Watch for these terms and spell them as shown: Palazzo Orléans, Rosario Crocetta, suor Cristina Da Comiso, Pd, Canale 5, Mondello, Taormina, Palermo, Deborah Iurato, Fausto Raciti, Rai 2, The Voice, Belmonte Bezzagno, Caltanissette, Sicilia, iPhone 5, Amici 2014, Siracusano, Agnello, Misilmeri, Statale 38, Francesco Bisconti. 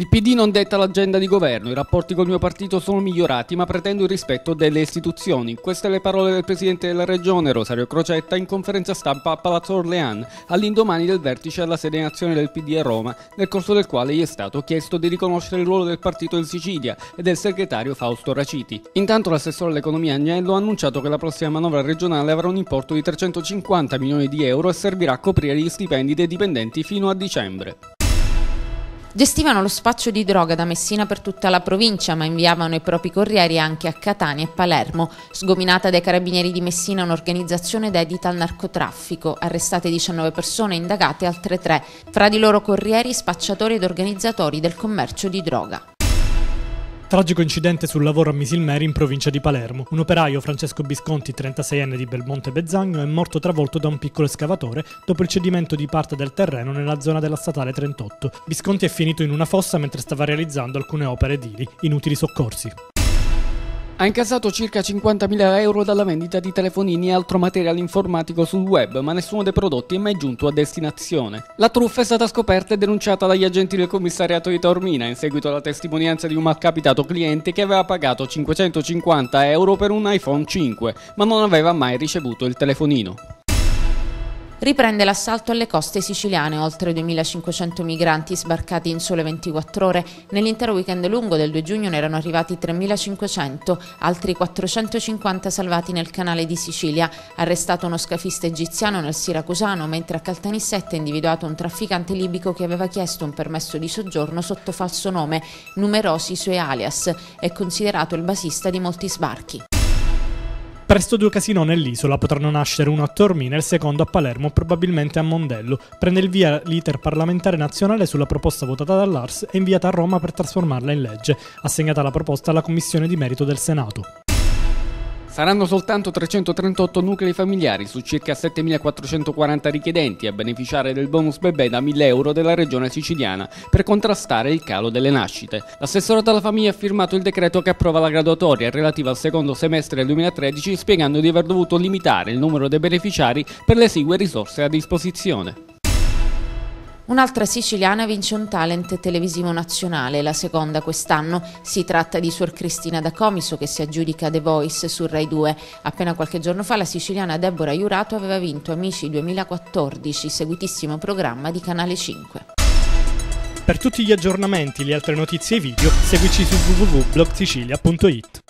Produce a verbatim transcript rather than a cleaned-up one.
Il P D non detta l'agenda di governo, i rapporti col mio partito sono migliorati ma pretendo il rispetto delle istituzioni. Queste le parole del Presidente della Regione, Rosario Crocetta, in conferenza stampa a Palazzo Orléans, all'indomani del vertice alla sede nazionale del P D a Roma, nel corso del quale gli è stato chiesto di riconoscere il ruolo del partito in Sicilia e del segretario Fausto Raciti. Intanto l'assessore all'economia Agnello ha annunciato che la prossima manovra regionale avrà un importo di trecentocinquanta milioni di euro e servirà a coprire gli stipendi dei dipendenti fino a dicembre. Gestivano lo spaccio di droga da Messina per tutta la provincia, ma inviavano i propri corrieri anche a Catania e Palermo. Sgominata dai carabinieri di Messina un'organizzazione dedita al narcotraffico, arrestate diciannove persone, indagate altre tre, fra di loro corrieri, spacciatori ed organizzatori del commercio di droga. Tragico incidente sul lavoro a Misilmeri in provincia di Palermo. Un operaio, Francesco Bisconti, trentaseienne di Belmonte Bezzagno, è morto travolto da un piccolo escavatore dopo il cedimento di parte del terreno nella zona della Statale trentotto. Bisconti è finito in una fossa mentre stava realizzando alcune opere edili. Inutili soccorsi. Ha incassato circa cinquantamila euro dalla vendita di telefonini e altro materiale informatico sul web, ma nessuno dei prodotti è mai giunto a destinazione. La truffa è stata scoperta e denunciata dagli agenti del commissariato di Taormina in seguito alla testimonianza di un malcapitato cliente che aveva pagato cinquecentocinquanta euro per un iPhone cinque, ma non aveva mai ricevuto il telefonino. Riprende l'assalto alle coste siciliane, oltre duemilacinquecento migranti sbarcati in sole ventiquattro ore. Nell'intero weekend lungo del due giugno ne erano arrivati tremilacinquecento, altri quattrocentocinquanta salvati nel canale di Sicilia. Arrestato uno scafista egiziano nel Siracusano, mentre a Caltanissette è individuato un trafficante libico che aveva chiesto un permesso di soggiorno sotto falso nome, numerosi i suoi alias, è considerato il basista di molti sbarchi. Presto due casinò nell'isola, potranno nascere uno a Taormina e il secondo a Palermo, probabilmente a Mondello. Prende il via l'iter parlamentare nazionale sulla proposta votata dall'A R S e inviata a Roma per trasformarla in legge, assegnata la proposta alla Commissione di Merito del Senato. Saranno soltanto trecentotrentotto nuclei familiari su circa settemilaquattrocentoquaranta richiedenti a beneficiare del bonus bebè da mille euro della regione siciliana per contrastare il calo delle nascite. L'assessorato alla famiglia ha firmato il decreto che approva la graduatoria relativa al secondo semestre del duemilatredici, spiegando di aver dovuto limitare il numero dei beneficiari per le esigue risorse a disposizione. Un'altra siciliana vince un talent televisivo nazionale, la seconda quest'anno. Si tratta di suor Cristina Da Comiso, che si aggiudica The Voice su Rai due. Appena qualche giorno fa la siciliana Deborah Iurato aveva vinto Amici duemilaquattordici, seguitissimo programma di Canale cinque. Per tutti gli aggiornamenti, le altre notizie e i video, seguici su w w w punto blog sicilia punto i t.